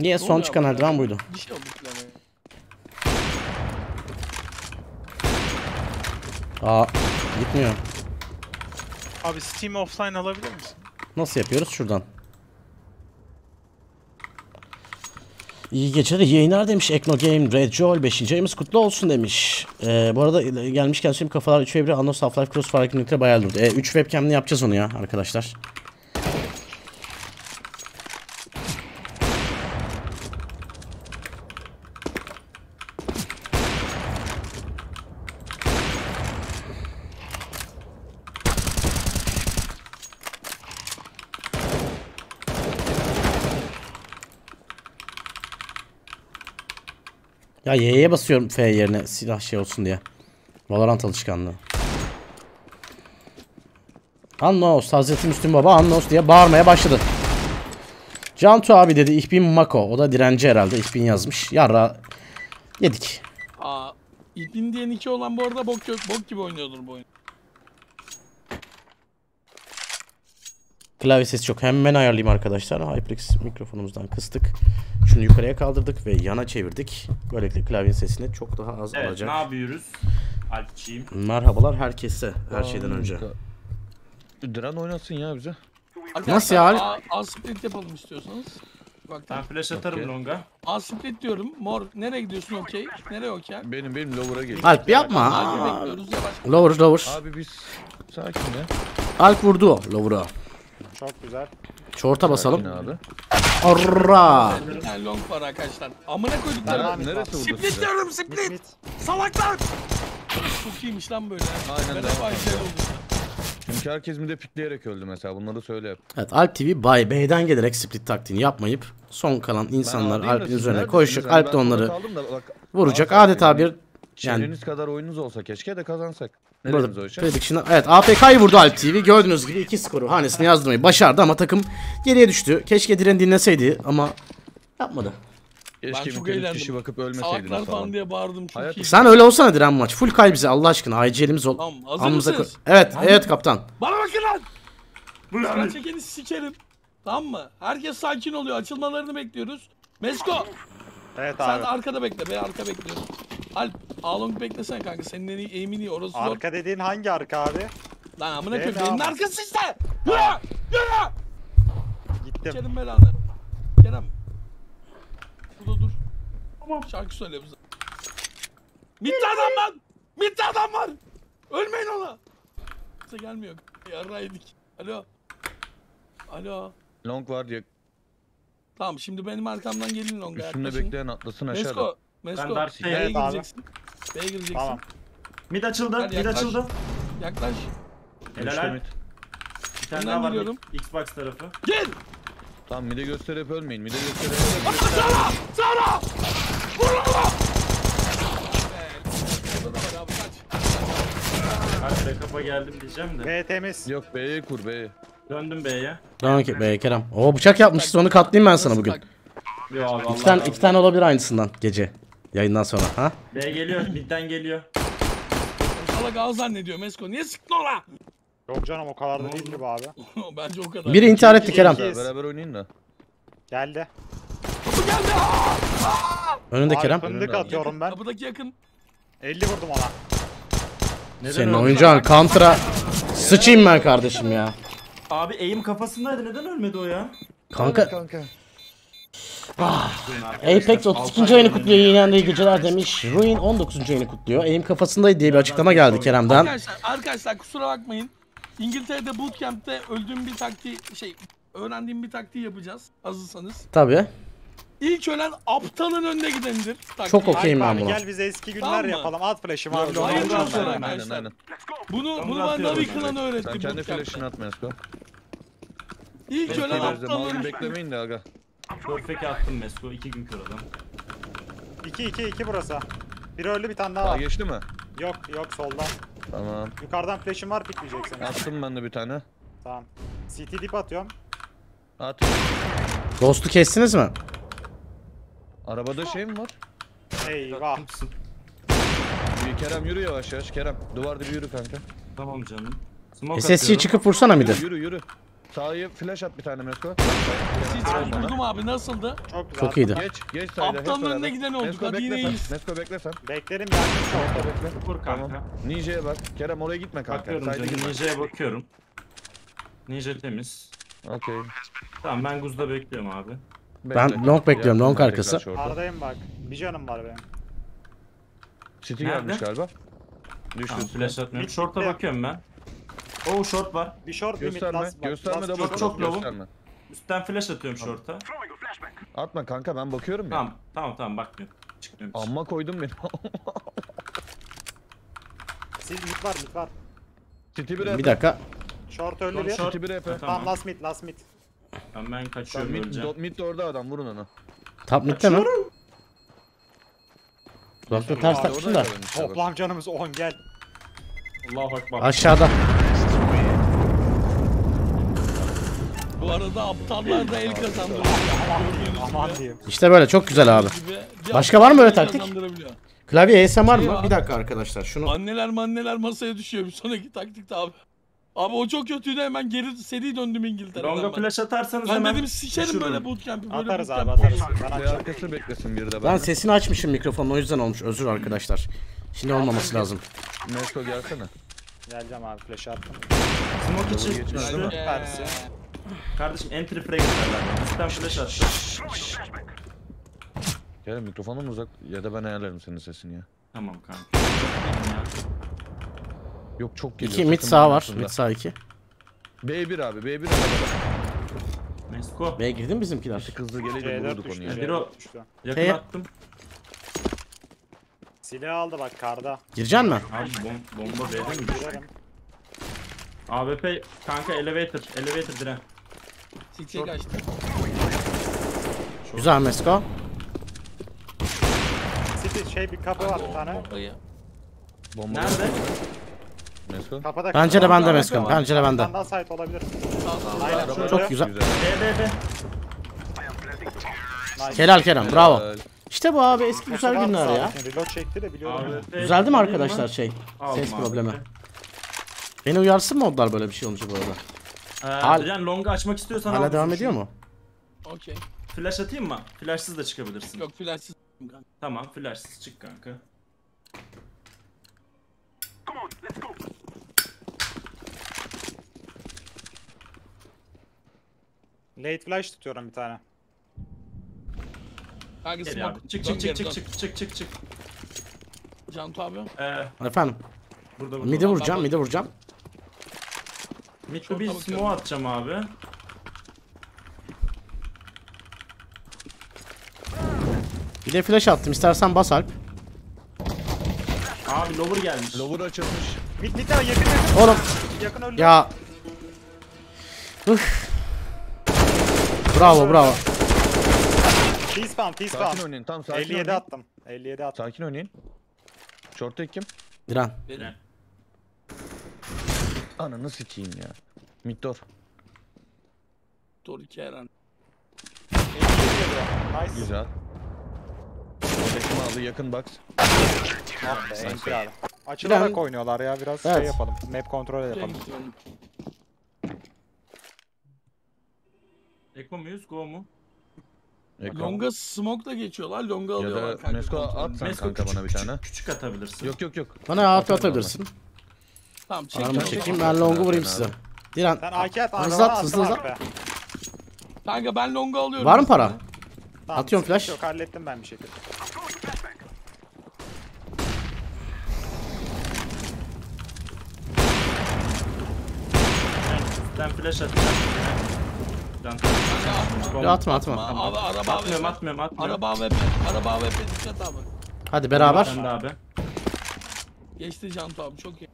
Niye son çıkan eldiven buydu. Aa, gitmiyor. Abi Steam offline alabilir misin? Nasıl yapıyoruz? Şuradan. İyi geceler, iyi yayınlar demiş Ekno Game Red Joel. 5. ayımız kutlu olsun demiş. Bu arada gelmişken şimdi kafalar 3 ve 1'e Annos Half-Life Crossfire Connect'e bayağı durdu. 3 webcam'le yapacağız onu ya arkadaşlar. Ya Y'ye basıyorum F yerine silah şey olsun diye. Valorant alışkanlığı. Annos, Hazreti Müslüm Baba Annos diye bağırmaya başladı. Cantu abi dedi Ich bin Mako. O da direnci herhalde. Ich bin yazmış. Yarra yedik. Aa, Ich bin diyen iki olan bu arada bok gibi oynuyordur bu oyun. Klavye sesi çok. Hemen ayarlayayım arkadaşlar. HyperX mikrofonumuzdan kıstık. Şunu yukarıya kaldırdık ve yana çevirdik. Böylelikle klavyenin sesini çok daha az evet, alacak. Evet, ne yapıyoruz? Alpçiyim. Merhabalar herkese. Her şeyden önce. Dren oynasın ya bize. Nasıl ya? A-split yapalım istiyorsanız. Bak, ben flash atarım okay. Longa. A-split diyorum. Mor, nereye gidiyorsun okey? Nereye okey? Benim lower'a geliyorum. Alp yapma. Lower. Abi biz sakin ya. Alp vurdu lower'a. Çok güzel. Şorta basalım. Orra. Yani long var arkadaşlar. Amına koyduk nereye? Split diyorum split. Salaklar. Çok iyiymiş lan böyle. Aynen de. Çünkü herkes mi de pikleyerek öldü mesela. Bunları da söyle yap. Evet AlpTV Bay B'den gelerek split taktiğini yapmayıp son kalan insanlar Alp'in üzerine koşacak. Alp de onları vuracak. Adeta bir çevreniz kadar oyununuz olsa keşke de kazansak. Evet, APK'yı vurdu AlpTV. Gördüğünüz gibi 2 skoru hanesine yazdırmayı başardı ama takım geriye düştü. Keşke Diren dinleseydi ama yapmadı. Keşke bir kişi bakıp ölmeseydin. Falan diye bağırdım çünkü. Sen öyle olsana Diren maç. Full kay bize Allah aşkına. ACL'imiz ol. Tamam, hazır mısınız? Evet, hadi. Evet kaptan. Bana bakın lan. Bırak çekeni sikerim. Tamam mı? Herkes sakin oluyor. Açılmalarını bekliyoruz. Mesko. Evet abi. Sen arkada bekle. Ben arka bekliyorum. Alp, A-Long beklesene kanka, senin en iyi aim'in iyi, orası zor. Arka dediğin hangi arka abi? Lan amına koyayım, benim arkası işte! Yürü! Yürü! Gittim. Kerem belanı. Kerem. Burada dur. Tamam. Şarkı söyle bize. Mitte adam lan! Mitte adam var! Ölmeyin ona! Kimse gelmiyor. Yarra yedik. Alo. Alo. Long var diye. Tamam, şimdi benim arkamdan gelin Long'a yaklaşın. Üstümde bekleyen atlasın aşağıda. Mesko. Mesko, B'ye gireceksin. B'ye gireceksin. Tamam. Mid açıldı, hadi mid açıldı. Yaklaş. Helal. Bir tane daha var Xbox tarafı. Gel! Tamam mid'e gösterip ölmeyin, mid'e gösterip ölmeyin. Atla sana! Sana! Vurun onu! Kaç rekapa geldim diyeceğim de. B temiz. Yok B'ye kur B'ye. Döndüm B'ye. Dön ki B'ye Kerem. Oo bıçak yapmışız, onu katlayayım ben sana bugün. İki tane olabilir aynısından gece. Yayından sonra ha? B geliyor, midden geliyor. Salak ağız zannediyor Mesko. Niye sıktın ola? Yok canım o kadar da değil gibi abi. Bence o kadar. Biri intihar etti Kerem. Beraber oynayın da. Geldi. Kapı geldi. Önünde abi, Kerem. Fındık atıyorum ben. Kapıdaki yakın. 50 vurdum ona. Neden senin oyuncağın Counter'a sıçayım ben kardeşim ya. Abi aim kafasındaydı, neden ölmedi o ya? Kanka. Apex 32. ayını kutluyor, yayınlandığı geceler demiş. Ruin 19. ayını kutluyor. Eğim kafasındaydı diye bir açıklama geldi Kerem'den. Arkadaşlar kusura bakmayın. İngiltere'de bootcamp'te öğrendiğim bir taktiği yapacağız. Hazırsanız. Tabii. İlk ölen aptalın önde gidendir. Taktiği. Çok okeyim ben buna. Gel bize eski günler tamam yapalım. At flash'ımı abi. Hayır arkadaşlar. Bunu bana Navi Kılan'ı öğretti. Sen kendi flash'ını atma Esko. İlk ölen aptalın önde beklemeyin de aga. Perfect attım Mesko, 2 gün kıralım. 2 burası. Biri öldü, bir tane daha var. Geçti mi? Yok soldan. Tamam. Yukarıdan flash'im var, pikleyeceksin. Attım ben de bir tane. Tamam. CT dip atıyorum. At. Ghost'u kestiniz mi? Arabada şey mi var? Eyvah. Kerem yürü yavaş Kerem. Duvar dibi yürü kanka. Tamam canım. SSC'yi çıkıp vursana mıdır? Yürü. Sağıya flash at bir tane Mesko. Siz buldum abi, nasıldı? Çok iyiydi. Geç sayda. Aptalın önüne giden olduk. Hadi yine iyiyiz. Mesko bekle sen. Beklerim ben. Orada bekle. Kur kanka. Tamam. Ninja'ya bak. Kerem oraya gitme kanka. Ninja'ya bakıyorum. Ninja temiz. Okey. Tamam ben Guz'da bekliyorum abi. Ben long bekliyorum, long arkası. Aradayım bak. Bir canım var benim. City gelmiş galiba. Düştü. Flash atmıyorum. Short'a bakıyorum ben. O short var. Bir short bir mid last. Gösterme de bak. Çok low'um. Üstten flash atıyorum short'a. Atma kanka ben bakıyorum ya. Tamam bakmıyorum. Çıkmıyorum. Amma koydum beni. Sil mid var. City bir dakika. Short öldü bir. City bir epe. Tamam last mid. Ben kaçıyorum önce. Mid orada adam, vurun onu. Top mid'te mi? Doktor ters taktın da. Toplam canımız 10 gel. Allahu Ekber. Aşağıda. Bu arada aptallar da el kazandı. İşte böyle çok güzel abi. Başka var mı öyle taktik? Klavye ASMR var mı? Bir dakika arkadaşlar şunu. Anneler masaya düşüyor bir sonraki taktikte abi. Abi o çok kötüydü, hemen geri seri döndüm İngiltere'den. Longa flash atarsanız ben hemen dedim sikerim böyle bootcamp'i böyle. Atarız. Arkası beklesin bir de ben. Lan sesini açmışım mikrofonun, o yüzden olmuş, özür arkadaşlar. Şimdi olmaması lazım. Mesko gelsene. Geleceğim abi, flash attım. Smoke için geçmişti mi? Kardeşim entry frag atarlar. Üstten flash attım. Gel mikrofonun uzak ya da ben ayarlarım senin sesini ya. Tamam kanka. Yok çok geliyor. 2 mid sağ var. Mid sağ 2. B1 abi. B1 Mesko. B'ye girdi mi bizimkiler? Artık hızlı gelecek, vurduk onu ya. Bir o. Yakın attım. Silah aldı bak karda. Gireceksin mi? Abi bomba B'ye mi girecek? AWP kanka elevator diren. Çiçek açtı. Güzel Mesko. City bir kapı var bir tane. Bomba. Nerede? Bence de bende Mesko. Bence de bende. Çok güzel. Kerem bravo. İşte bu abi eski güzel günler ya. Güzeldi mi arkadaşlar şey? Ses problemi. Beni uyarsın mı onlar böyle bir şey olunca bu arada? Long'u açmak istiyorsan hala devam ediyor mu? Okey. Flash atayım mı? Flashsız da çıkabilirsin. Yok flashsız. Tamam flashsız çık kanka. Late flash tutuyorum bir tane. Kanka smoke çık. Cantu abi. Efendim. Burada. Midi vuracağım. Mid'e bir smoke atacağım abi. Bir de flash attım. İstersen bas Alp. Abi lower gelmiş. Lower açılmış. Mid yakın. Oğlum. Yakın öldü. Ya. Bravo. T-spawn. Sakin oynayın, tam sakin 57 oynayın. Attım. Sakin oynayın. Short'taki kim? Diren. Ananı sikeyim ya. Midor. Tor 2 Eren. Nice. Güzel. Tekimi aldı, yakın box. Açılarak oynuyorlar ya, biraz evet. Şey yapalım. Map kontrol yapalım. Eko muyuz? Go mu? Eko. Longa smoke da geçiyorlar. Longa alıyorlar kanka. Mesko atsan kanka küçük, bana bir tane. Küçük atabilirsin. Yok. Bana AP atabilirsin. Tamam çekeyim. Ben longu vurayım size. Diren. Sen AK at. Hızlı at. Kanka ben longu alıyorum. Var mı para? Tamam, atıyorum flash. Yok hallettim ben bir şekilde. Ben flash atacağım. Atma. Atmıyorum. Araba ve dikkat abi. Hadi beraber. Geçti Cantu abi, çok iyi.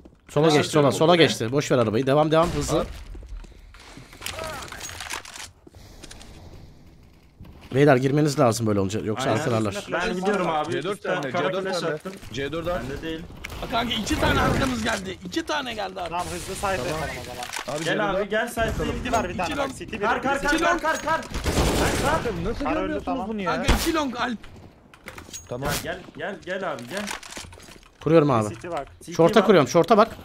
Sola geçti. Boş ver arabayı. Devam hızlı. Beyler girmeniz lazım böyle olunca, yoksa arkalarlar. Ben gidiyorum abi. C4 attım. C4'dan. Ben de değil. Kanka 2 tane arkamız geldi. 2 tane geldi abi. Tamam hızlı sayfa yapalım o zaman. Abi gel sayfa var bir tane. Kar. Nasıl görmüyorsunuz bunu ya? Kanka 2 long al. Tamam. Gel abi gel. Kuruyorum abi. Short'a kuruyorum. Short'a bak.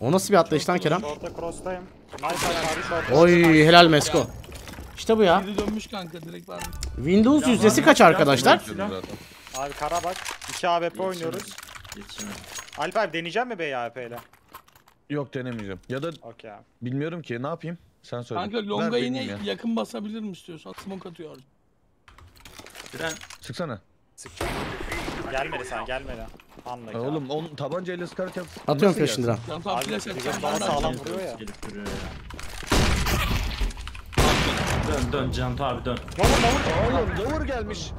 O nasıl bir atlayış lan Kerem? Short'a cross'tayım. Oy helal Mesko. İşte bu ya. Dönmüş kanka, direkt var. Windows yüzdesi kaç arkadaşlar? Abi kara bak. 2 AWP oynuyoruz. Alp abi deneyeceğim mi be AWP ile? Yok denemeyeceğim. Ya da okay. Bilmiyorum ki ne yapayım? Sen söyle. Kanka longa yine ya. Yakın basabilirim istiyorsan. Smoke atıyor. Tren sıksana. Sıkacağım. Gelmedi sen, gelmedi. Anla. Oğlum onun tabancayla sıkarak yap. Atıyorum peşinden. Abi daha sağlam vuruyor ya. Dön Can abi dön. Davur gelmiş.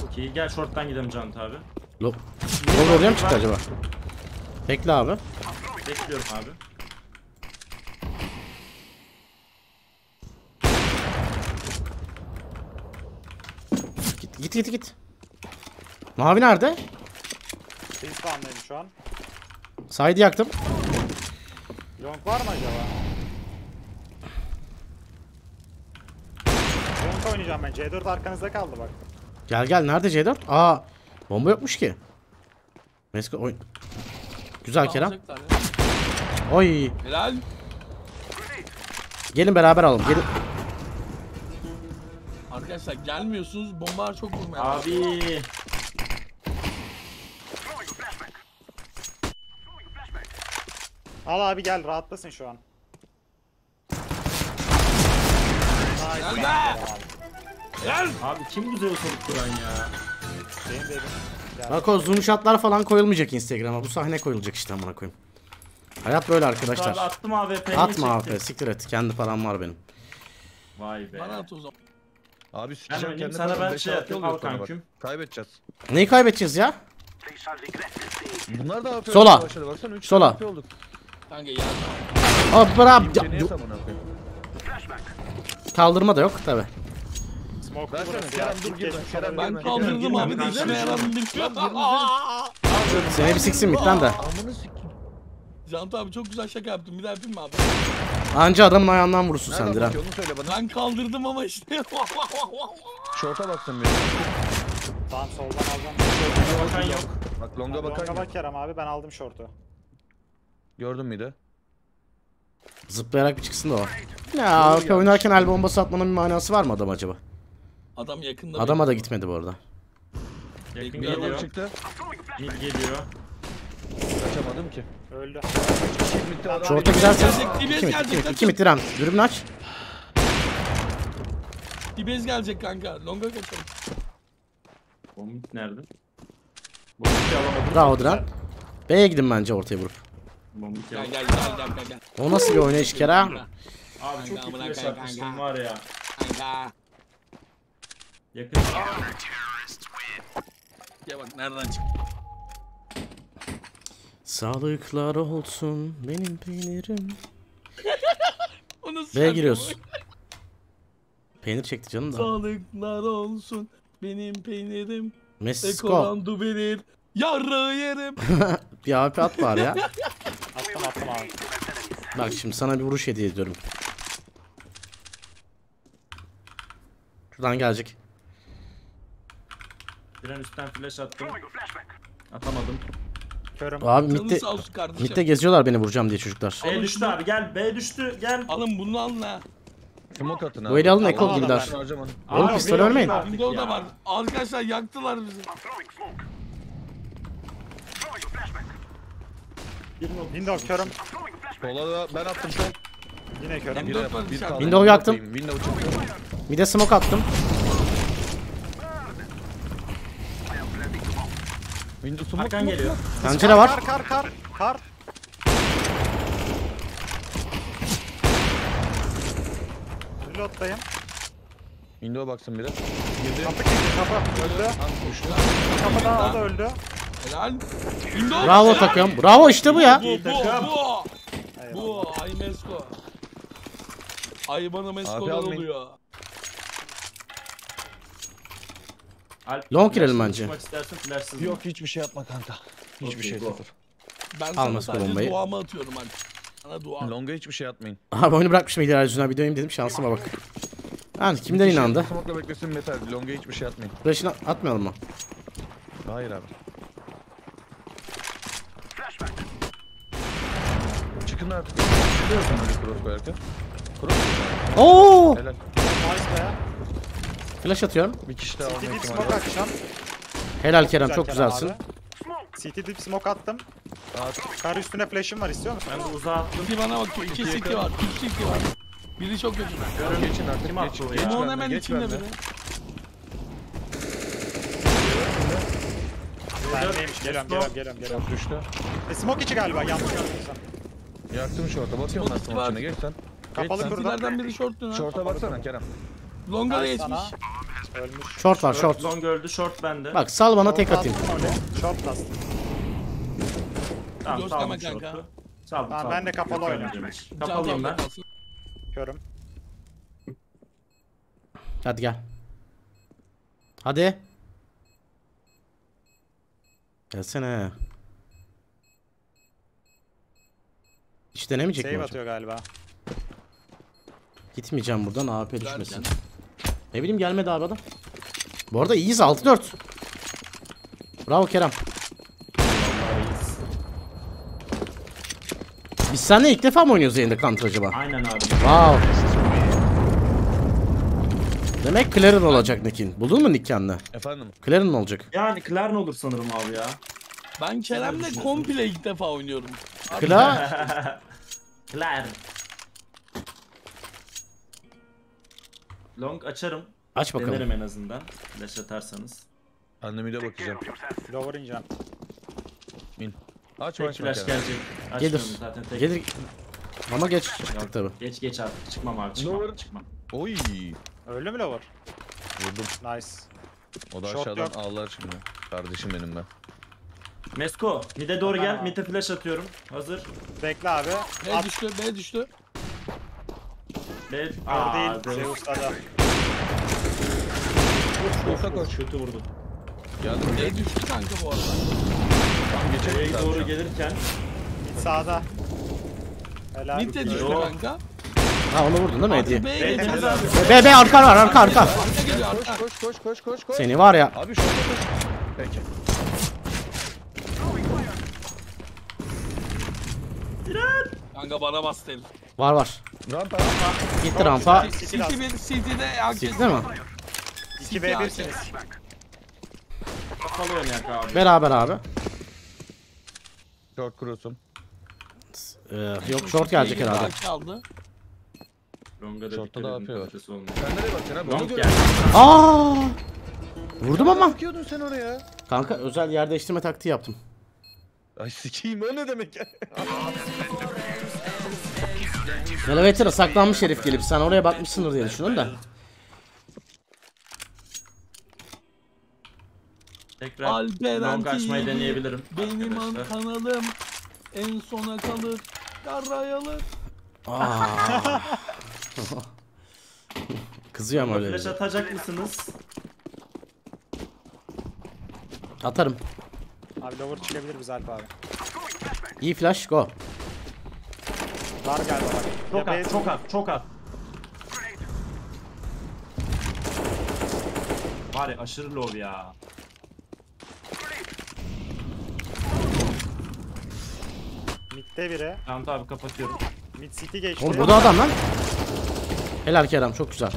Çok iyi, gel short'tan gidelim Can abi. Lop. Davur oraya mı çıktı acaba? Bekle abi. Bekliyorum abi. Git. Mavi nerede? Biz spawnlayalım şu an. Side'ı yaktım. Long var mı acaba? Long oynayacağım ben. C4 arkanızda kaldı bak. Gel nerede C4? Aa, bomba yokmuş ki. Mesko oyun. Güzel Kerem. Oy. Helal. Gelin beraber alalım. Gelin. Arkadaşlar gelmiyorsunuz. Bombalar çok vurmuyor. Abi. Al abi gel, rahatlasın şu an. Gel be! Gel! Abi kim güzel soluk duran ya? Benim de evim. Bak o zoom shotlar falan koyulmayacak Instagram'a. Bu sahne koyulacak işte amına koyayım. Hayat böyle arkadaşlar. Abi attım AWP'yi. Atma AWP, siktir et. Kendi param var benim. Vay be. Bana at o zaman. Abi sikeceğim kendini. Sana ben şey yapayım, al kanküm. Kaybedeceğiz. Neyi kaybedeceğiz ya? Bunlar da AWP. Sola. Sola. Kaldırma da yok tabi. Ben kaldırdım abi. Seni bir siksin bitten de. Cantu abi çok güzel şaka yaptın, bir daha yapayım mı abi? Anca adamın ayağından vurursun sen Diren. Ben kaldırdım ama işte. Şorta baktım benim. Tamam soldan aldım. Bakan yok. Bak longa bakan yok. Longa bak Kerem abi, ben aldım şortu. Gördün müydü? Zıplayarak bir çıksın da o. Ya oynarken el bombası atmanın bir manası var mı adam acaba? Adam yakında. Adama da gitmedi bu arada. Yakın geliyor. Çıktı. Mid geliyor. Kaçamadım ki. Öldü. Şorta gidersen. İki mit Diren. Dürümünü aç. Dibez gelecek kanka. Longa kaçalım. Bomb nerede? Bravo Diren. B'ye gidin bence ortaya vurup. Gel. O nasıl bir oynayış Kerem? Abi çok iyi bir satmıştım var ya. Yakın. Ya bak nereden çıktı? Sağlıklar olsun benim peynirim. B'ye giriyoruz. Peynir çekti canım da. Sağlıklar olsun benim peynirim. Mesko. Ekolandu verir. Yarrağı yerim. Bir AP at var ya. Attım abi. Bak şimdi sana bir vuruş hediye ediyorum. Şuradan gelecek. Diren üstten flash attım. Atamadım. Körüm. Abi mitte geziyorlar beni vuracağım diye çocuklar. B düştü abi, gel B düştü gel. Alın bunu anla. Smoke atın abi. Böyle alın ekol gibiler. Oğlum pistol ölmeyin. Window da var. Arkadaşlar yaktılar bizi. Windows körüm. Sola ben attım sol. Yine körüm. Windows yaktım. Bir de smoke attım. Windows smoke geliyor. Pencere var. Kar. Reload'dayım. Windows'a baksın biri. Kapı öldü. Kapı daha da öldü. Helal. Windows. Bravo takım. Bravo işte bu ya. Bu ay Mesko. Ay bana Mesko'lar oluyor. Long girelim bence. Yok hiçbir şey yapma kanka. Hiçbir şey sıfır. Ben sana sadece duamı atıyorum Alp. Sana dua. Long'a hiçbir şey atmayın. Abi oyunu bırakmışım İlder Ercü'ne bir döneyim dedim, şansıma bak. Yani kimden inandı? Smoke'la beklesin metal. Long'a hiçbir şey atmayın. Flash'ını atmayalım mı? Hayır abi. yakında artık. Biliyorsun önce cross koyarken. Cross koyarken. Ooo! Helal. Flash atıyorum. Bir kişi de alma ihtimali var. Helal Kerem, çok güzelsin. CT dip smoke attım. Kar üstüne flash'im var, istiyor musun? Ben de uzağa attım. City bana bakıyor. İki CT var. İki CT var. Biri çok kötü. Geçin artık. Kim attı o ya? Onu hemen içinde biri. Neymiş? Gelem. Düştü. Smoke içi galiba. Yanlış yapmışsam. Yaktım şorta. Bakıyorum lan smoke içine. Gel sen. Kapalı kurdan. Biri şorttu lan. Şorta baksana Kerem. Longa da geçmiş. Short var, short. Long öldü, short bende. Bak sal bana, tek atayım. Short bastım. Tamam, sağ short'u. Sağ. Ben de kapalı oynayacağım. Kapalıyım ben. Görüm. Hadi gel. Hadi. Gelsene. Hiç denemeyecek mi? Save atıyor galiba. Gitmeyeceğim buradan, AP düşmesin. Ne bileyim, gelmedi abi adam. Bu arada iyiyiz, 6-4. Bravo Kerem. Biz seninle ilk defa mı oynuyoruz yayında Counter acaba? Aynen abi. Wow. Demek Claren olacak Nick'in. Buldun mu Nick kendine? Efendim? Claren olacak. Yani Claren olur sanırım abi ya. Ben Kerem'le komple ilk defa oynuyorum. Claren. Claren. Long açarım. Aç bakalım. Denerim en azından. Flash atarsanız. Annemi de bakacağım. Lower ineceğim. Min. Aç flash gelecek. Gelir. Zaten tek. Gelir. Ama geç çıktık tabi. Geç artık. Çıkmam abi. Çıkmam. Oy. Öyle mi lower? Vurdum. Nice. O da shot aşağıdan yok. Ağlar şimdi. Kardeşim benim ben. Mesko. Mid'e doğru gel. Mid'e flash atıyorum. Hazır. Bekle abi. B düştü. Bed ağır değil, Zeus'ta. Koşa koş, kötü vurdu. Geldim. Ne düştü kanka bu arada? Tam geçeceğe doğru canım. Gelirken sağda. Helal. Mid de düştü kanka. Ha, onu vurdun değil mi Hediye? Be arka. Koş. Seni var ya. Abi şurada koş. Peki. Kanka bana bastı elin. Var. Rampa. Gitti rampa. CT'de mi? 2v1'siniz. Kapalı oynayak abi. Beraber abi. Short kurusum. Yok short gelecek herhalde. Short'ta da yapıyor. Sen nereye bakacaksın abi? Long geldi. Aaa! Vurdum ama. Ne bakıyordun sen oraya? Kanka özel yer değiştirme taktiği yaptım. Ay sikiyim, o ne demek ya? Elevator'a saklanmış herif gelip, sen oraya bakmışsındır diye düşünün da. Tekrar Alperen kaçmayı deneyebilirim. Benim an kanalım en sona kalır, darrayalı. Kızıyor ama öyle. Flash atacak mısınız? Atarım. Abi lower çıkabilir biz Alp abi. İyi flash, go. Var galiba bak. Çok at. Var ya, aşırı low ya. Mid'de biri. Tamam abi, kapatıyorum. Mid city geçti. Oğlum burada adam lan. Helal Kerem, çok güzel.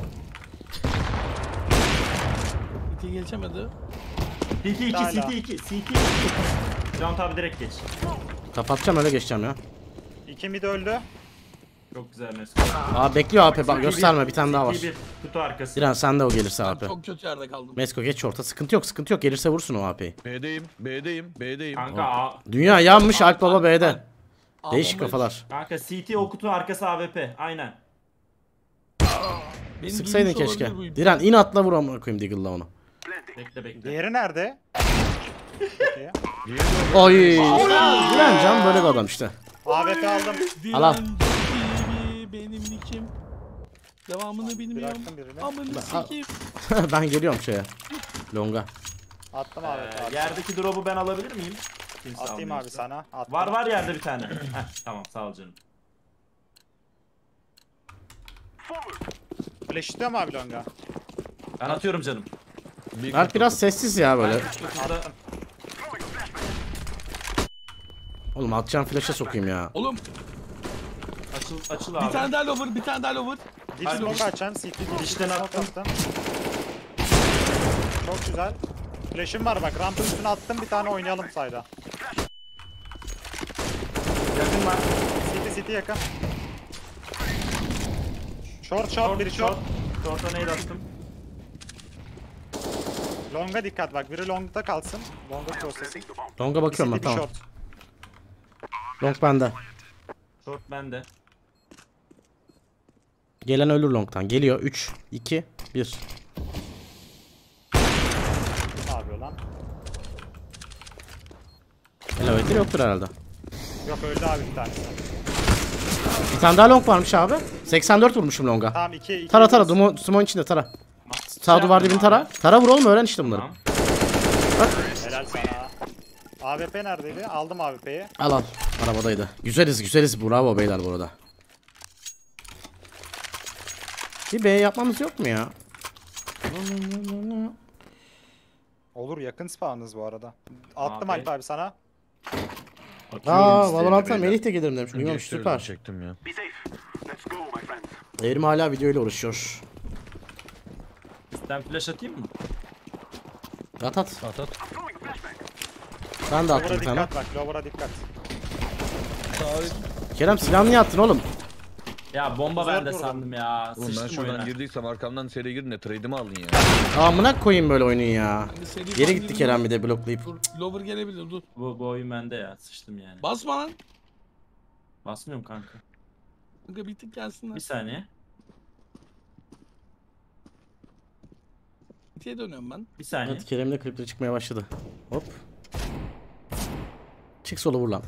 City geçemedi. City 2. Can abi direkt geç. Kapatacağım, öyle geçeceğim ya. İki mid öldü. Çok güzel mesela. Aa, bekliyor AP, bak gösterme, bir tane daha var. Kutu arkası. Diren sen de, o gelirse AP. Ben çok kötü yerde kaldım. Mesko geç orta, sıkıntı yok, gelirse vursun o AP'yi. B'deyim. Kanka dünya yanmış, Alp baba B'de. Değişik kafalar. Kanka CT o kutu arkası AWP, aynen. Sıksaydın keşke. Diren inatla vur amına koyayım Deagle'la onu. Bekle. Diğeri nerede? Oy. Diren can böyle bir adam işte. AWP aldım. Al. Benim nikim. Devamını bilmiyorum. Amını sikeyim. Ben geliyorum şeye. Longa. Attım abi. Yerdeki drop'u ben alabilir miyim? Kimse atayım abi işte. Sana. Attım. Var yerde bir tane. Heh, tamam, sağ ol canım. Flash atıyor mu abi Longa? Ben atıyorum canım. Mert biraz sessiz ya böyle. Oğlum atacağım, flash'a sokayım ya. Oğlum Açıl abi. Bir tane daha lover, bir tane daha lover. Diş lock açan, siktir. Dişten attım. Çok güzel. Flash'im var bak, rampın üstüne attım, bir tane oynayalım sayda. Yakın var. City yakın. Short biri short. Short'a nade attım. Long'a dikkat bak, biri long'da kalsın. Long'a processing. Long'a bakıyorum ben, tamam. Short. Long bende. Short bende. Gelen ölür long'tan. Geliyor 3, 2, 1. Ne yapıyor lan? Elevator yoktur herhalde. Yok, öldü abi bir tanesi. Bir tane daha long varmış abi. 84 vurmuşum long'a. Tamam, 2. Tara smoke'un içinde tara. Sağ duvar dibini tara. Tara vur oğlum, öğren işte bunları. Tamam. Bak. Helal sana. AWP neredeydi? Aldım AWP'yi. Al. Arabadaydı. Güzeliz. Bravo beyler bu arada. Bir B yapmamız yok mu ya? Olur, yakın spawn'ınız bu arada. Attım Alp abi sana. Aaa, Valorant'a Melih de gelirim demiş. Uyumamış, süper. Çektim ya. Evrim hala videoyla uğraşıyor. Ben flash atayım mı? At. Ben de attım bir tane. Lover'a dikkat bak, lover'a dikkat. Kerem, silahını niye attın oğlum? Ya bomba ben de sandım ya. Oğlum ben şuradan girdiysem arkamdan seriye girin de trade'imi aldın ya. Amına koyayım böyle oyunun ya. Yere gitti Kerem bir de bloklayıp. Lover gelebilir dur. Bu oyun bende ya, sıçtım yani. Basma lan. Basmıyorum kanka. Kanka bir tık gelsinler. Bir saniye. Bitiye dönüyorum ben. Bir saniye. Evet, Kerem'in de klipleri çıkmaya başladı. Hop. Çık sola vur lan.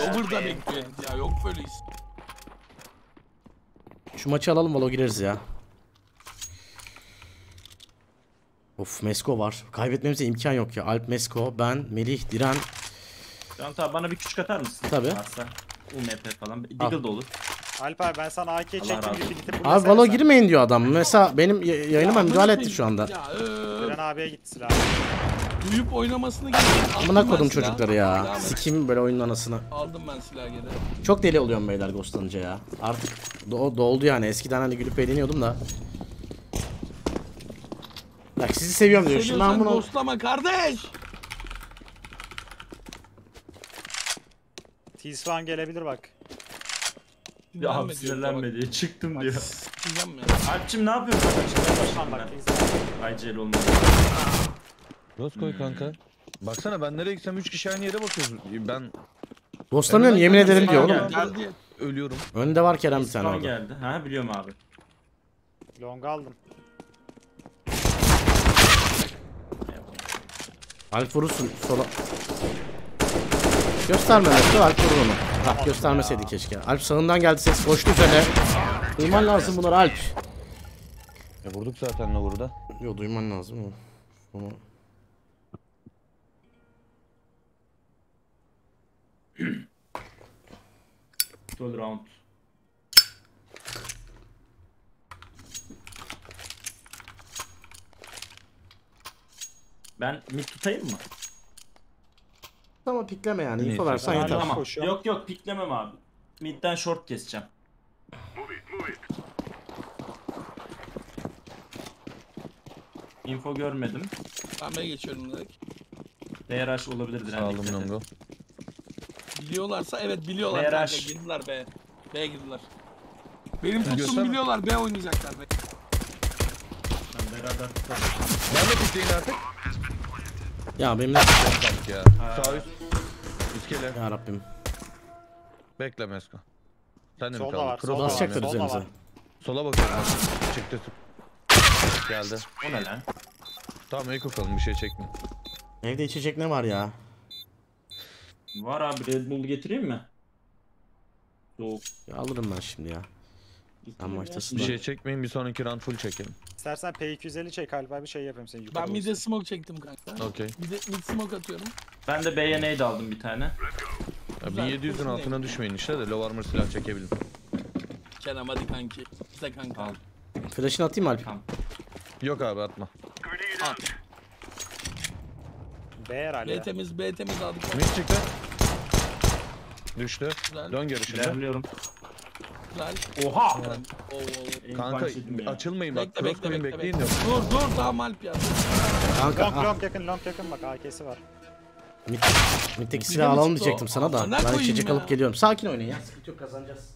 Lover da bekliyor ya, yok böyleyiz. Şu maçı alalım, valo gireriz ya. Of, Mesko var. Kaybetmemize imkan yok ya. Alp, Mesko, ben, Melih, Diren. Can abi bana bir küçük atar mısın? Tabii. UMP falan. Diggle de olur. Alp abi ben sana AK çektim. Abi valo girmeyin diyor adam. Mesela benim yayınıma müdahale etti şu anda. Diren abiye gitti silah. Duyup oynamasını gerekiyor. Amına koydum çocukları ya. Sikim böyle oyunun anasını. Aldım ben silahı geri. Çok deli oluyorum beyler ghostlanınca ya. Artık doldu yani. Eskiden hani gülüp eğleniyordum da. Bak sizi seviyorum diyor. Şimdi ben bunu ghostlama kardeş. T-Swan gelebilir bak. Ya abi sinirlenme diye çıktım diyor. Alpçim ne yapıyorsun? Aycel olmadı. Dost koy kanka. Baksana ben nereye gitsem 3 kişi aynı yere bakıyoruz. Ben dostlanıyorum, yemin ederim diyor oğlum. Geldi. Ölüyorum. Önde var Kerem bir tane orada. Geldi. Ha biliyorum abi. Long aldım. Alp vurursun sola. Göstermemesi Alp vurur onu. Hah, göstermeseydi keşke. Alp sağından geldi, ses koştu üzerine. Duyman lazım bunları Alp. Ya vurduk zaten lover'ı da. Yo, duyman lazım onu. Full round. Ben mid tutayım mı? Tamam, pikleme yani. İnfo versen yeter. Tamam. Yok piklemem abi. Midden short keseceğim. Move it. Info görmedim. Ben geçiyorum direkt. DRH olabilir direkt. Sağ olun Longo. Biliyorlarsa evet, biliyorlar kanka, girdiler be. B'ye girdiler. Benim tuttum, biliyorlar B oynayacaklar be. Ben beraber tutalım. Ben de tutayım artık. Ya benimle tutacak ya. Sağ üst. İskele. Ya Rabbim. Bekle Mesko. Sen de mi kaldın? Kroda sıçacaktır üzerimize. Sola bakıyorum. Çıktı. Geldi. O ne lan? Tamam, iyi kokalım, bir şey çekme. Evde içecek ne var ya? Var abi, Red Bull getireyim mi? Soğuk. Ya alırım ben şimdi ya. Sen maçtasın. Bir şey çekmeyin, bir sonraki round full çekelim. İstersen P250 çek Alp abi, bir şey yapayım seni. Ben mid'e smoke çektim kanka. Okey. Mid smoke atıyorum. Ben de B'ye nade aldım bir tane. Ya 1700'ün altına düşmeyin işte de low armor silah çekebilirim. Kerem hadi kanki. Bize kanka. Al. Flash'ını atayım Alp. Tamam. Yok abi, atma. At. B herhalde. B temiz aldık. Mid çıktı. Düştü. Güzel. Dön görüşüne. Güzel. Oha! Güzel. Kanka açılmayın bak. Bekleyin. Dur daha malp ya. Lamp yakın, bak AK'si var. Mit'teki silahı alalım diyecektim sana da. Ben içecek alıp geliyorum. Sakin oynayın ya. Sıkıntı yok, kazanacağız.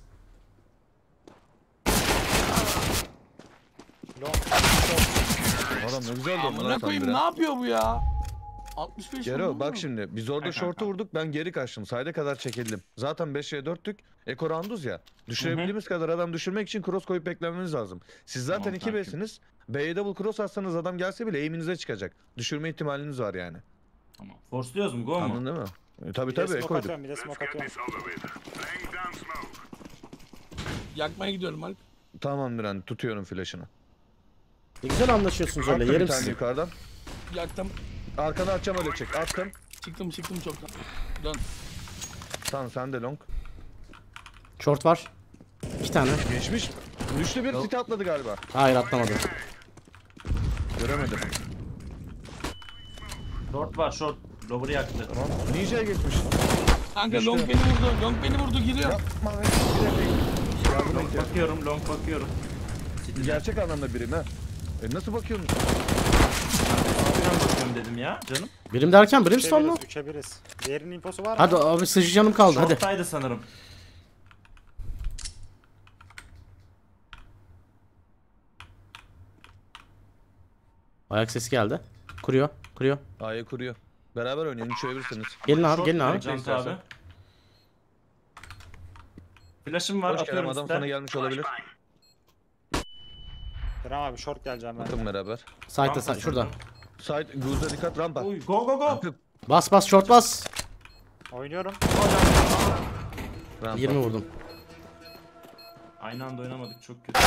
Adam ne güzel dondu. Ne koyayım, ne yapıyor bu ya? 65. Gero bak şimdi biz orada şortu vurduk, ben geri kaçtım. Sayda kadar çekildim. Zaten 5'e 4'lük. Eko rounduz ya. Düşürebildiğimiz kadar adam düşürmek için cross koyup beklememiz lazım. Siz zaten 2B'siniz. B'ye double cross atsanız adam gelse bile aim'inize çıkacak. Düşürme ihtimaliniz var yani. Tamam. Force'luyoruz mu? Go mu? Anladın değil mi? Tabii ekoyduk. Bir de smoke atıyorum. Yakmaya gidiyorum Alp. Tamam Miran, tutuyorum flash'ını. Ne güzel anlaşıyorsunuz öyle, yerim sizi. Yukarıdan. Yaktım. Arkana atacağım öyle çek. Attım. Çıktım çoktan. Dön. Tamam sen de long. Short var. 2 tane. Geçmiş. Düştü bir site atladı galiba. Hayır atlamadı. Göremedim. Short var, short. Lover'ı yaktı. Tamam. Ninja'ya geçmiş. Kanka düştü. Long beni vurdu. Giriyor. Yapma. Long bakıyorum. Gerçek anlamda birim ha. Nasıl bakıyorsun? Dedim ya canım. Birim derken Brimstone mu? Uçabiliriz. Diğerinin infosu var mı? Hadi abi sıcı canım kaldı. Hadi. Short'taydı sanırım. Ayak sesi geldi. Kuruyor. A'ya kuruyor. Beraber oynayın, uçabilirsiniz. Gelin abi. Cant abi. Flash'ım var. Atıyorum adam sana gelmiş olabilir. Kerem abi short geleceğim ben. Bakın beraber. Side'da şurada. Side, gözle dikkat, rampa. Uy, go. Bas short bas. Oynuyorum. Rampa. 20 vurdum. Aynı anda oynamadık, çok kötü.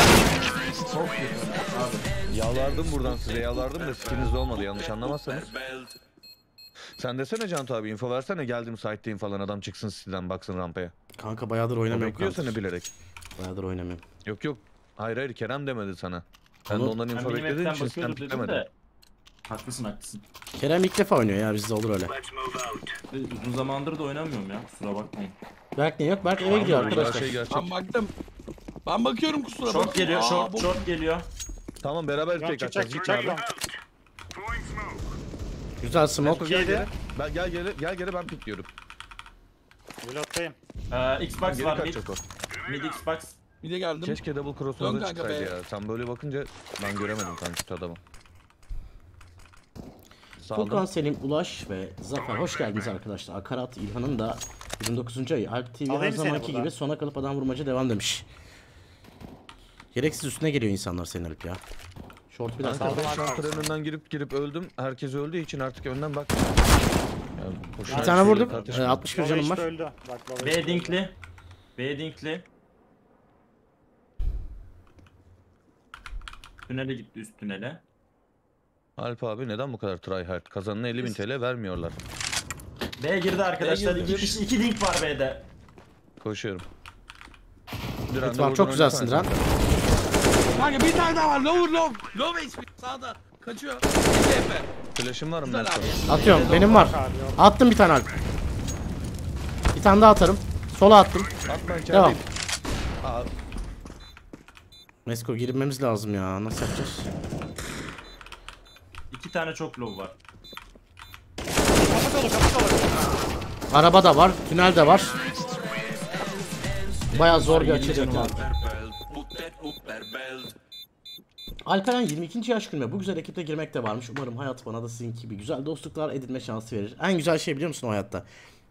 Yalardım buradan size, yalardım da skininiz olmadı, yanlış anlamazsanız. Sen desene Cantu abi, info versene, geldim site'deyim falan, adam çıksın siteden baksın rampaya. Kanka bayağıdır oynamıyorum kanka. Bekliyor seni bilerek. Bayağıdır oynamıyorum. Yok. Hayır Kerem demedi sana. Sen de ondan info beklediğin için sen beklemedin. Haklısın. Kerem ilk defa oynuyor ya, bizde olur öyle. Uzun zamandır da oynamıyorum ya, kusura bakmayın. Berk ne yok? Berk eve gidiyor arkadaşlar. Ben baktım. Ben bakıyorum, kusura bakmayın. Short geliyor. Tamam beraber tek atacağız. Güzel smoke geldi. Ben gel ben pikliyorum. Reload'tayım. Xbox var mid. Mid Xbox. Bir de geldim. Keşke double cross'larda çıksaydı ya. Sen böyle bakınca ben göremedim kanka adamı. Furkan, Selim, Ulaş ve Zafer hoş geldiniz arkadaşlar. Akarat İlhan'ın da 29. ayı. alptv her zamanki gibi sona kalıp adam vurmaca devam demiş. Gereksiz üstüne geliyor insanlar senin Alp ya. Short bir daha saldım. Short'un önünden girip öldüm. Herkes öldüğü için artık önden bak. Yani bir tane vurdum. 61 canım var. B dinkli. Tünele gitti, üst tünele. Alp abi neden bu kadar tryhard? Kazanına 50.000 TL vermiyorlar. B girdi arkadaşlar. 2 link var B'de. Koşuyorum. Var, çok güzelsin Diren. Kanka bir tane daha var. Low HP sağda. Kaçıyor. Flash'ım var mı? Atıyorum. Benim var. Attım bir tane Alp. Bir tane daha atarım. Sola attım. Devam. Mesko girmemiz lazım ya. Nasıl yapacağız? 2 tane çok low var. Araba da var, tünel de var. Baya zor bir açı canım abi. Alperen 22. yaş günüme bu güzel ekipte girmek de varmış. Umarım hayat bana da sizinki gibi güzel dostluklar edinme şansı verir. En güzel şey biliyor musun o hayatta?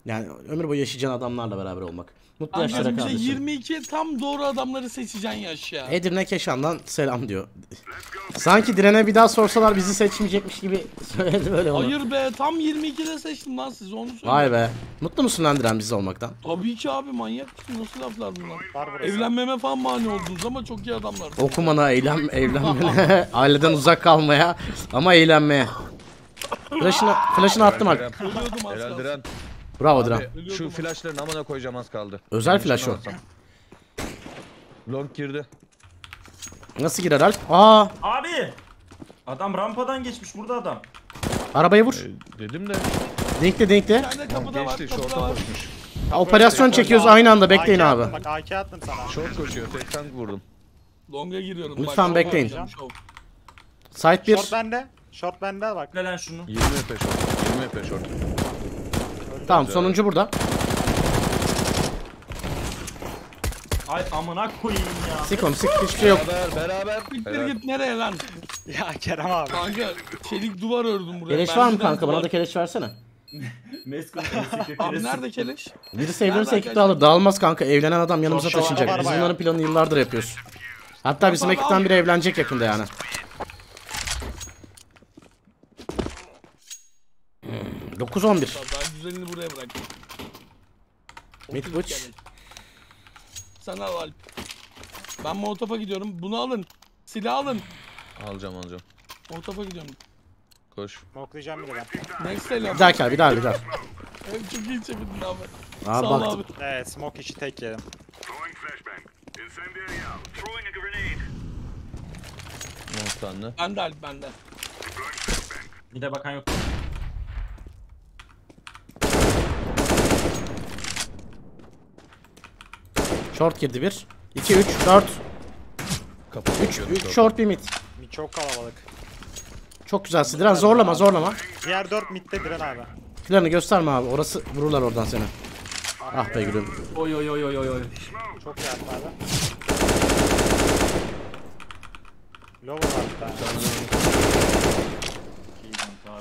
Yani ömür boyu yaşayacağın adamlarla beraber olmak. Mutlu yaşlara kardeşim. 22 tam doğru adamları seçeceksin yaş ya. Edirne Keşan'dan selam diyor. Sanki Diren'e bir daha sorsalar bizi seçmeyecekmiş gibi söyledi böyle onu. Hayır be, tam 22'de seçtim lan siz, onu söyleyeyim. Vay be. Mutlu musun lan Diren bizde olmaktan? Tabii ki abi, manyak mısın? Nasıl laflar bunlar? Evlenmeme falan mani oldunuz ama çok iyi adamlar. Okumana, evlenmene, aileden uzak kalmaya ama eğlenmeye. Flash'ını attım artık. Helal Diren. Bravo Diren. Şu flashların amına koyacağım, az kaldı. Özel flash o. Long girdi. Nasıl girer Alp? Aa! Abi! Adam rampadan geçmiş, burada adam. Arabaya vur. Dedim de. Denkte. Kapıda var. Geçti, şorta vurmuş. Operasyon çekiyoruz aynı anda, bekleyin abi. Bak AK attım sana. Short koşuyor, tek tank vurdum. Long'a giriyorum. Lütfen bekleyin. Site 1. Short bende. Short bende bak. Gelen şunu. 20 HP short. 20 HP short. Tamam, sonuncu burada. Ay amına koyayım ya. Sik onu, sik, hiçbir şey yok. Beraber siktir git nereye lan? Ya Kerem abi. Kanka çelik duvar ördüm buraya. Keleş var mı kanka? Bana da keleş versene. Abi nerede keleş? Biri sevilirse ekip dağılır. Dağılmaz kanka, evlenen adam yanımıza taşınacak. Biz bunların planını yıllardır yapıyoruz. Hatta bizim ekipten biri evlenecek yakında yani. Hmm, 9-11. Ben güzelini buraya bırakayım. Midwitch. Sana al Alp. Ben Molotof'a gidiyorum. Bunu alın. Silah alın. Alacağım. Molotof'a gidiyorum. Koş. Moklayacağım bir de ben. Bir daha. Hem çok iyi çevirdin abi. Sağ ol abi. Evet, smoke işi tek yerim. Montanlı. Bende Alp, bende. Bir de bakan yok. Short girdi 1, 2, 3, 4. 3 short, bir mid. Mid çok kalabalık. Çok güzelsin Diren, zorlama. Diğer 4 midde Diren abi. Planı gösterme abi, orası vururlar oradan seni. Ah be gülüm. Oy. Çok iyi abi. Low var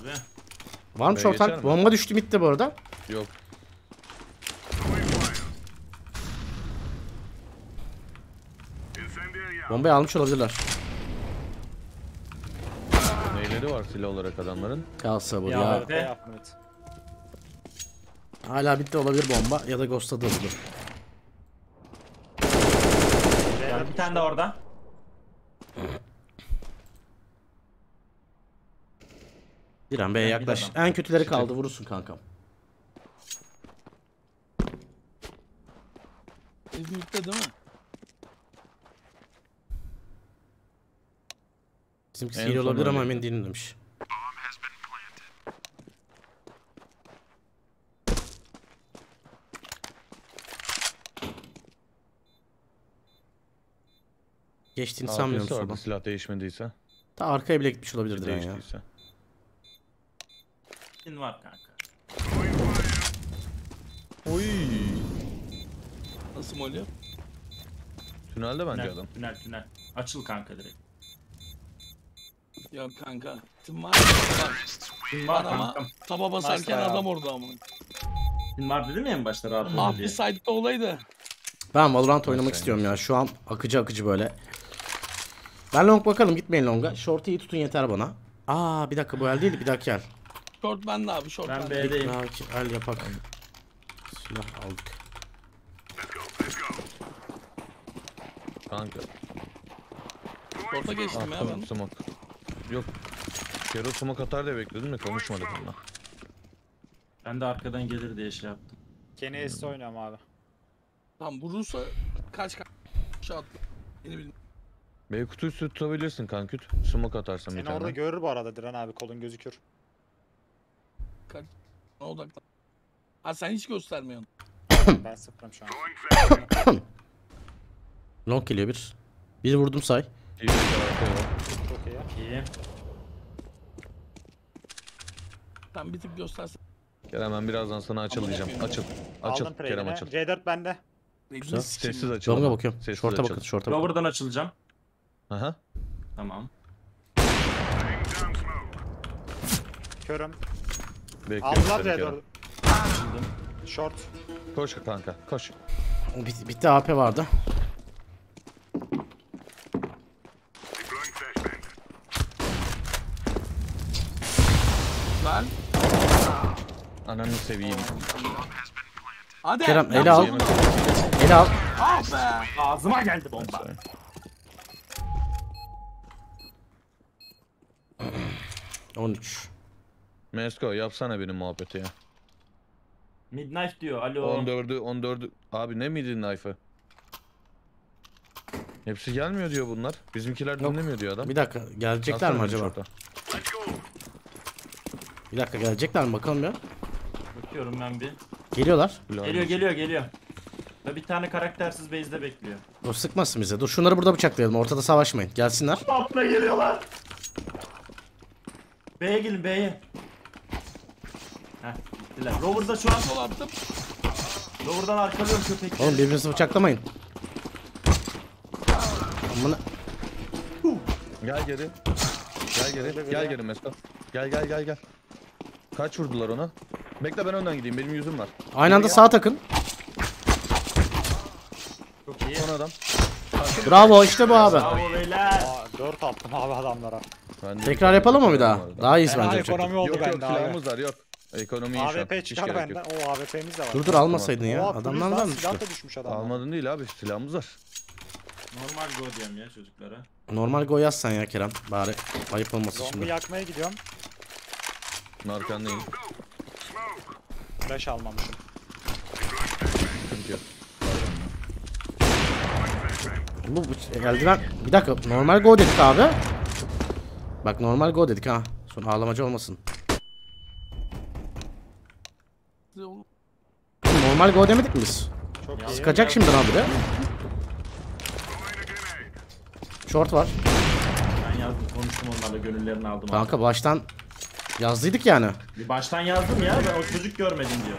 abi. Var mı short? Bomba düştü midde bu arada. Yok. Bombayı almış olabilirler. Neyleri var silah olarak adamların? Kal sabır ya. Hala bitti olabilir bomba ya da ghostladı olabilir. Bir tane de orada. Diren B'ye yaklaş. En kötüleri kaldı, vurursun kankam. İzmir'de değil mi? Bizimkisi iyi olabilir ama hemen değilim demiş. Geçtiğini sanmıyorum sonra. Silah değişmediyse. Ta arkaya bile gitmiş olabilir Diren ya. Din var kanka. Oy. Nasıl oluyor? Tünelde bence adam. Tünel. Açıl kanka direkt. Ya kanka, tim var ama taba basarken adam orada ama. Tim var dedim ya en başta, rahat olun diye. Side'da olaydı. Ben Valorant oynamak istiyorum ya, şu an akıcı böyle. Ben long bakalım, gitmeyin longa. Short'u iyi tutun yeter bana. Bir dakika, bu el değil, bir dakika el. Short bende abi, short bende. Ben B'deyim. El yapak. Silah aldık. Kanka. Short'a geçtim ya ben. Smoke. Yok. Kero smoke atar diye bekliyordum da konuşmadık onunla. Ben de arkadan gelir diye şey yaptım. Kenes'te oynuyorum abi. Tam vurursa kaç şat. Yeni bildim. Bey kutuyu tutabilirsin kanküt. Smoke atarsam yeter. Seni orada görür bu arada Diren abi, kolun gözükür. Kaç. Ne odaklan. Sen hiç göstermiyorsun. Ben sıfırım şu an. Long geliyor bir. Bir vurdum say. İyi. Tam bir tık göstersen. Kerem ben birazdan sana açılacağım. Açıl Kerem, açıl. C4 bende. Güzel. Sessiz açıl. Longa bakıyorum. Short'a bakın. Lower'dan açılacağım. Aha. Tamam. Körüm. Aldılar C4. Short. Koş kanka, koş. Bitti, AP vardı. Ananı seveyim. Kerem ele al. Ah be. Ağzıma geldi bomba. Evet. 13. Mesko yapsana benim muhabbeti ya. Midnight diyor. Alo. 14'ü. Abi ne midnight'ı? Hepsi gelmiyor diyor bunlar. Bizimkiler dinlemiyor diyor adam. Bir dakika, gelecekler mi acaba? Bir dakika, gelecekler mi bakalım ya. Bakıyorum ben bir. Geliyorlar. Geliyor. Bir tane karaktersiz base'de bekliyor. Dur sıkmasın bize. Dur şunları burada bıçaklayalım. Ortada savaşmayın. Gelsinler. Atla geliyorlar. B'ye gelin B'ye. Heh gittiler. Rover'da şu an sol attım. Rover'dan arkalıyorum köpekleri. Oğlum birbirinizi bıçaklamayın. Bunu... Gel geri mesela. Gel. Kaç vurdular ona? Bekle ben önden gideyim. Benim yüzüm var. Aynı anda sağa takın. Çok iyi. Son adam. Bravo işte bu abi. Bravo beyler. 4 attım abi adamlara. Tekrar yapalım mı bir daha? Daha iyiyiz bence. Ekonomi oldu bende. Silahımız var yok. Ekonomi iyi şu an. AWP çıkar benden. O AWP'miz de var. Dur almasaydın ya. Adamlardan mı düştü? Almadın değil abi. Silahımız var. Normal go diyorum ya çocuklara. Normal go yazsan ya Kerem. Bari ayıp olmasın şimdi. Zombi yakmaya gidiyorum. Arkandayım. Flash almamışım. Bu eldiven... Bir dakika normal go dedik abi. Bak normal go dedik ha. Sonra ağlamacı olmasın. Normal go demedik mi biz? Sıkacak şimdi lan biri. Short var. Ben yazdım konuştum onlarla gönüllerini aldım. Kanka abi. Baştan yazdıydık yani. Bir baştan yazdım ya ben o çocuk görmedim diyor.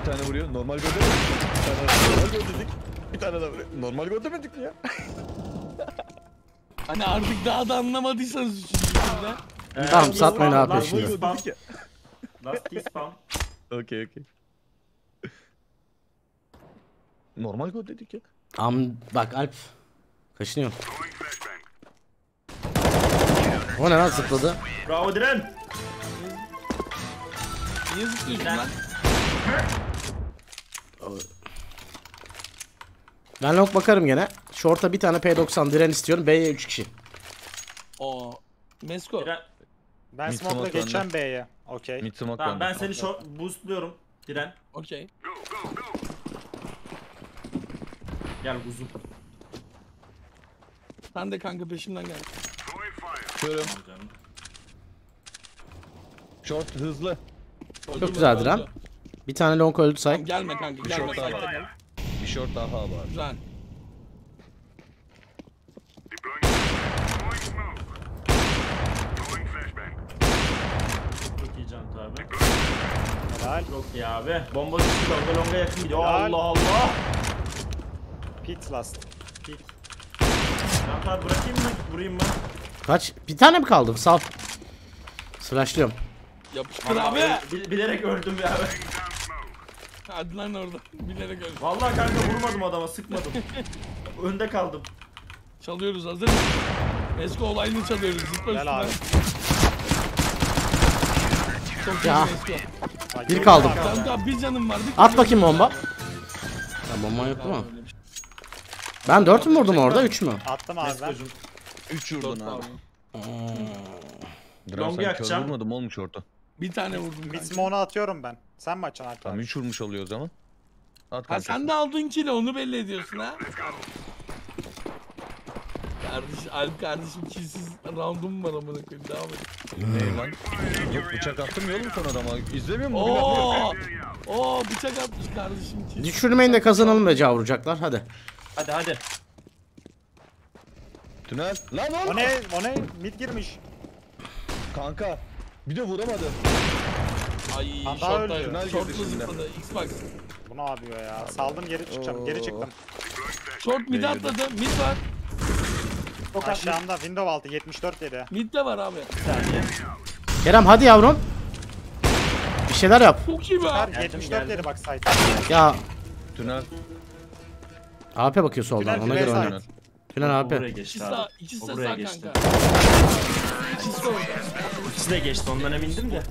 Bir tane vuruyor normal gördü. Bir tane de vuruyor. Normal gördümedik mi ya? Hani artık daha da anlamadıysanız üçüncüsünde. Tamam satmayın abi peşinde. Last kill spam. Okey. Normal gördü dedik ya. Bak Alp. Kaşınıyor. O ne lan zıpladı? Bravo Diren. Niye zıplıyorsun lan? Ben long bakarım gene. Short'a bir tane P90 Diren istiyorum. B'ye 3 kişi. Oo. Mesko. Diren. Ben smoke'la geçen B'ye. Okey. Tamam ben seni short boostluyorum Diren. Okey. Gel uzun. Sen de kanka peşimden gel. Görüm. Short hızlı. Çok güzel Diren. Bir tane long öldü say. Tamam, gelme kanka gelme. Bir short daha var. Güzel. Çok iyi can abi. Helal. Çok iyi abi. Bomba düştü longa yakın gidiyor. Allah Allah. Pit last. Pit. Kanka bırakayım mı? Vurayım mı? Kaç? Bir tane mi kaldı? Sal. Slashlıyorum. Yapıştır abi. Bilerek öldüm ya abi. Hadi lan orada. Bilerek öldüm. Vallahi kanka vurmadım adama, sıkmadım. Önde kaldım. Çalıyoruz, hazır mısın? Esko olayını çalıyoruz. Zıpla abi. Çok ya. Bir kaldım. Kanka bir canım var. Bir at bakayım bomba. Ya bomba yok mu? Ben 4 mü vurdum orada, 3 mü? Attım abi ben. 3 vurdun abi. Long yakacağım. Vurmadım oğlum short'a. Bir tane vurdum. Bismona atıyorum ben. Sen mi açacaksın artık? Tamam 3 vurmuş oluyor o zaman. At ha, sen de aldın kilo, onu belli ediyorsun ha. Kardeş, Alp kardeşim kilsiz round'um var amına koyayım, devam edin. Ne lan? Yok bıçak attım ya oğlum son adama. İzlemiyor mu? Oo bıçak atmış kardeşim kilsiz. Düşürmeyin de kazanalım be cavrucaklar, hadi. Hadi. Tünel. Lan oğlum. O ne? Mid girmiş. Kanka. Bir de vuramadı. Ay. Short'la zıpladı. Xbox. Bu ne yapıyor ya? Abi. Saldım geri çıkacağım. Geri çıktım. Short mid atladı. Mid var. Çok aşağımda. Window altı. 74 dedi. Mid de var abi. Kerem hadi yavrum. Bir şeyler yap. Çok iyi be. 74 dedi bak site. Ya. Tünel. AP bakıyor soldan, ona göre oynuyor. Tünel AP. İkisi de sağ kanka. İkisi de geçti, ondan emindim de.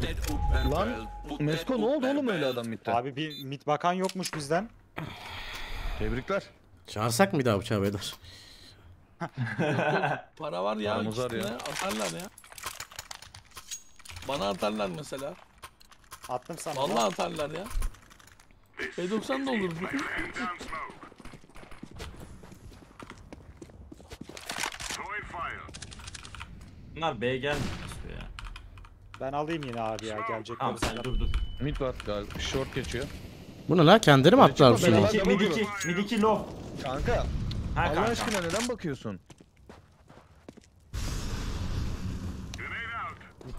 Lan, Mesko ne oldu oğlum öyle adam midde? Abi bir mid bakan yokmuş bizden. Tebrikler. Çağırsak mı daha bıçağı beyler? Para var ya, atarlar ya. Bana atarlar mesela. Attım sana. Vallahi atarlar ya. P90 da olur. Bunlar B'ye gelmiyor ya. Ben alayım yine abi ya, gelecek. Tamam sen dur. Mid var galiba. Short geçiyor. Bu ne la? Kendini mi attılar bu sürü? Mid 2 low. Kanka. Allah aşkına neden bakıyorsun?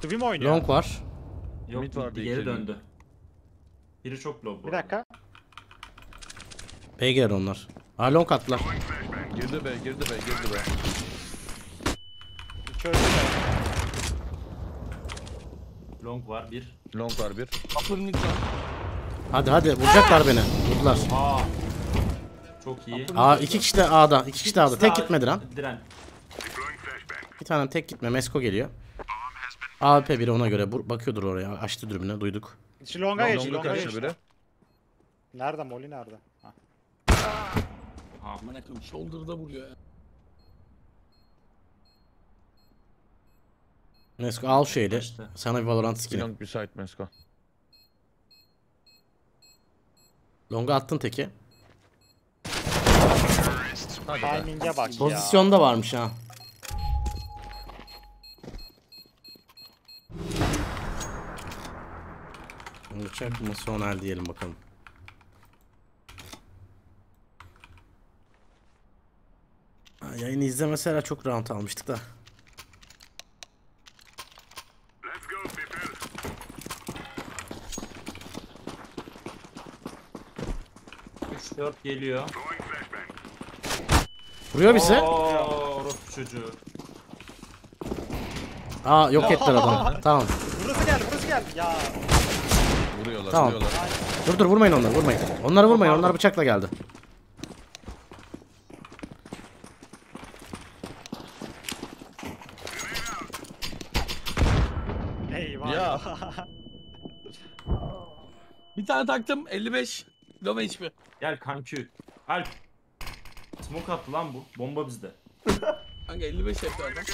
Mid mi oynuyor? Long var. Yok, mid vardı. Geri döndü. Biri çok low bu. Bir dakika. PG'ler onlar. Ha long attılar. Girdi be. Long var bir. Hadi vuracaklar beni. Vurdular. Aa. Çok iyi. Aa iki kişi de A'da. Tek gitmedi lan. Bir tane tek gitme. Mesko geliyor. AWP biri ona göre bakıyordur oraya. Açtı dürbünü duyduk. Longa geçti. Nerede Molly nerede? Aman akım shoulder'da vuruyor ya. Mesko al şeyle. Sana bir Valorant skin'i. Long beside Mesko. Longa attın teki. Timing'e bak ya. Pozisyonda varmış ha. Uçak mı son el diyelim bakalım. Yayını izlemeseler çok round almıştık da. Dört geliyor. Vuruyor bizi. Orospu çocuğu. Aa yok ettiler adamı. Tamam. Burası geldi. Ya. Vuruyorlar. Tamam. Dur vurmayın onları. Onları vurmayın. Onlar bıçakla geldi. Eyvah. Ya. Bir tane taktım 55. Dome hiç mi? Gel kankü. Alp. Smoke attı lan bu. Bomba bizde. Kanka 55 yaptı adam.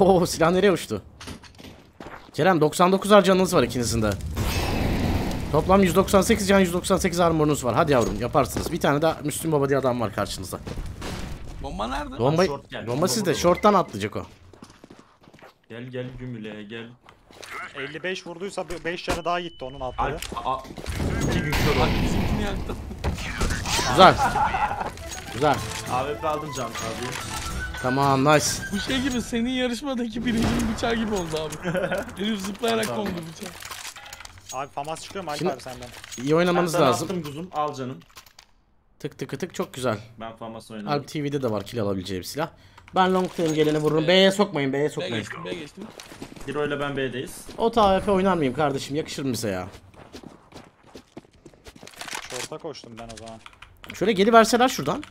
Ooo silah nereye uçtu? Kerem 99'ar canınız var ikinizin de. Toplam 198 can 198 armorunuz var. Hadi yavrum yaparsınız. Bir tane daha Müslüm Baba diye adam var karşınızda. Bomba nerede? Bomba sizde. Short'tan atlayacak o. Gel gümüle gel. 55 vurduysa 5 canı daha gitti onun altına. Güzel. AWP aldım canım abi. Tamam nice. Bu şey gibi senin yarışmadaki birincinin bıçağı gibi oldu abi. Elif zıplayarak kondu bıçağı. Abi famas çıkıyor mu Alp abi senden? İyi oynamanız lazım. Attım kuzum al canım. Tık çok güzel. Ben famas oynadım. Alp TV'de de var kill alabileceği bir silah. Ben long term geleni vururum. B'ye sokmayın. B'ye geçtim. Hero ile ben B'deyiz. O AWP oynar mıyım kardeşim? Yakışır mı bize ya? Şorta koştum ben o zaman. Şöyle geliverseler şuradan.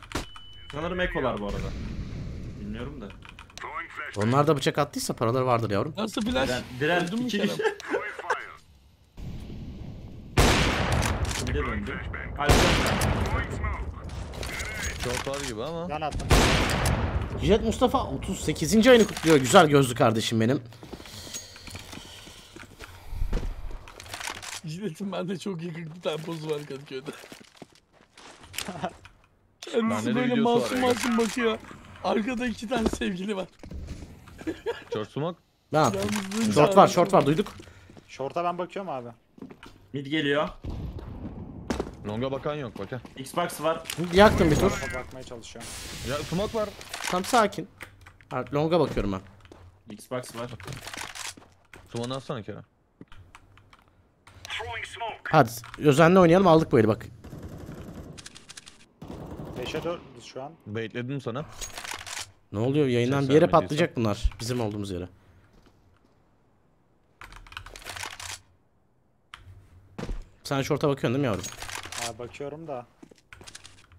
Sanırım ekolar bu arada. Bilmiyorum da. Onlar da bıçak attıysa paraları vardır yavrum. Nasıl biler? Direndim mi Kerem? Şortlar gibi ama. Yan attım. Cihat Mustafa 38. ayını kutluyor. Güzel gözlü kardeşim benim. Cihat'ın bende çok yıkık bir tane pozu var Kadıköy'de. Kendisi böyle masum bakıyor. Arkada iki tane sevgili var. Short sumak. Ne yaptın? Short var duyduk. Short'a ben bakıyorum abi. Mid geliyor. Longa bakan yok bak ha. Xbox var. Yaktım bir tur. Bakmaya çalışıyorum. Ya sumak var. Tam sakin. Artık longa bakıyorum ben. Xbox var. Sumanı atsana Kerem. Hadi özenle oynayalım aldık bu eli bak. 5'e 4'üz şu an. Baitledim sana. Ne oluyor yayından bir yere patlayacak bunlar. Bizim olduğumuz yere. Sen short'a bakıyorsun değil mi yavrum? Aa, bakıyorum da.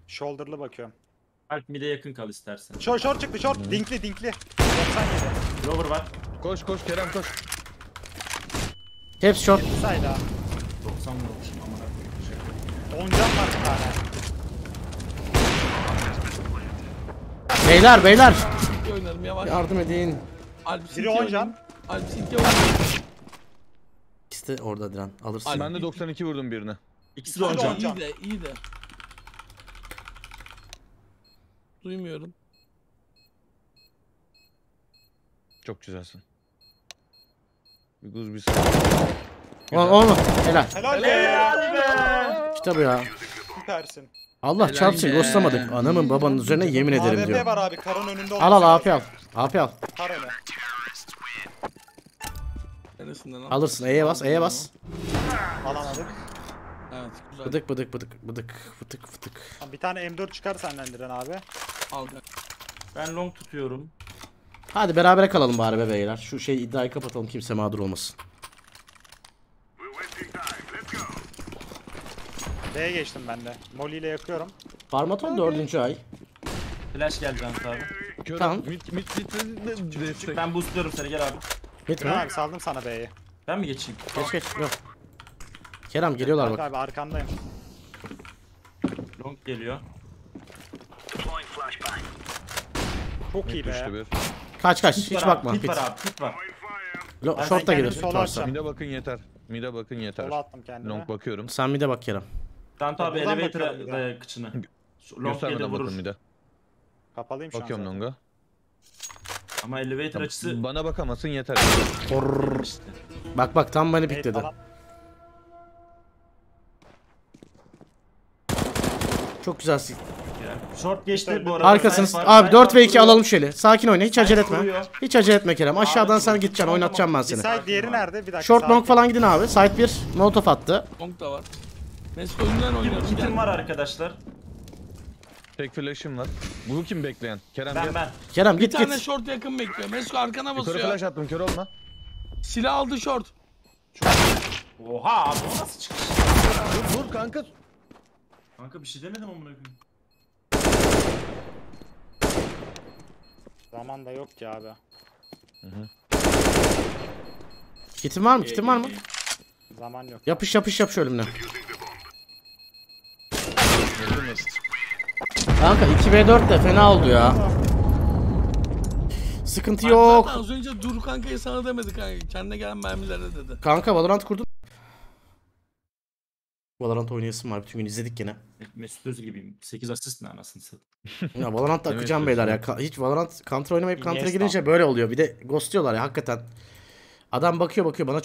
Shoulder'lı bakıyorum. Alp mid'e yakın kal istersen. Short çıktı short. Hmm. Dinkli. 97. Lover var. Koş Kerem koş. Hepsi short. 90 vurmuşum amına. 10 can var bir tane. Beyler. Yardım edin. Biri 10 can. Alpsinki var. İkisi de orada diren. Alırsın. Ben de 92 vurdum birine. İkisi de 10 can. İyi de. Duymuyorum. Çok güzelsin. Bir kuz bir sıra. Olma. Helal. Helal be. İşte bu ya. Süpersin. Allah helal çarpsın, ghostlamadık. Anamın babanın üzerine yemin ederim AWP diyor. Var abi, karın önünde. Al al AP al. AP al. Karele. Alırsın, E'ye bas, E'ye bas. Alamadık. Evet, güzel. Bıdık bıdık bıdık bıdık fıtık fıtık. Bir tane M4 çıkar senlendiren abi. Aldık. Ben long tutuyorum. Hadi berabere kalalım bari be beyler. Şu şey iddiayı kapatalım, kimse mağdur olmasın. D'ye geçtim ben de. Molly ile yakıyorum. Parmaton 4. ay. Flash geldi Ant abi. Tamam. Mid ben boostluyorum seni, gel abi. Mid mi? Abi saldım sana B'yi. Ben mi geçeyim? Geç geç. Yok. Kerem geliyorlar bak. Abi arkandayım. Long geliyor. Çok iyi be. Kaç kaç, hiç bakma. Pit var abi, pit var. Short da gelir. Mide bakın yeter. Mide bakın yeter. Sola attım kendime. Long bakıyorum. Sen mide bak Kerem. Dant abi elevator'a dayak kıçını. Long gelir vurur. Kapalıyım şu an. Bakıyorum long'a. Ama elevator açısı... Bana bakamasın yeter. Bak bak, tam beni pitledi. Çok güzel siktir. Short geçti bu arada. Arkasınız. Abi 4 ve 2 alalım şöyle. Sakin oyna, hiç acele etme. Hiç acele etme Kerem. Aşağıdan sen gideceksin, oynatacağım ben seni. Side diğeri nerede? Bir dakika. Short long falan gidin abi. Side 1 molotof attı. Long da var. Mesut oyundan oynuyor. Kitim var arkadaşlar. Tek flash'im var. Bunu kim bekleyen? Kerem gel. Ben. Kerem git git. Bir tane short yakın bekliyor. Mesut arkana basıyor. Kör flash attım, kör olma. Silah aldı short. Oha abi, o nasıl çıkış? Vur kanka. Kanka bir şey demedim amına koyayım. Zaman da yok ki abi. Kitin var mı? Kitin var mı? Zaman yok. Yapış yapış yapış ölümden. Kanka 2v4 de fena oldu ya. Sıkıntı yok. Zaten az önce dur kankayı sana demedi kanka. Kendine gelen mermilere dedi. Kanka Valorant kurdun. Valorant oynayasın var, bütün gün izledik gene. Mesut Özil gibiyim. 8 asist ne anasını satayım. Ya Valorant akacağım beyler ya. Hiç Valorant, Counter oynamayıp Counter'a girince böyle oluyor. Bir de ghostluyorlar ya hakikaten. Adam bakıyor bakıyor bana.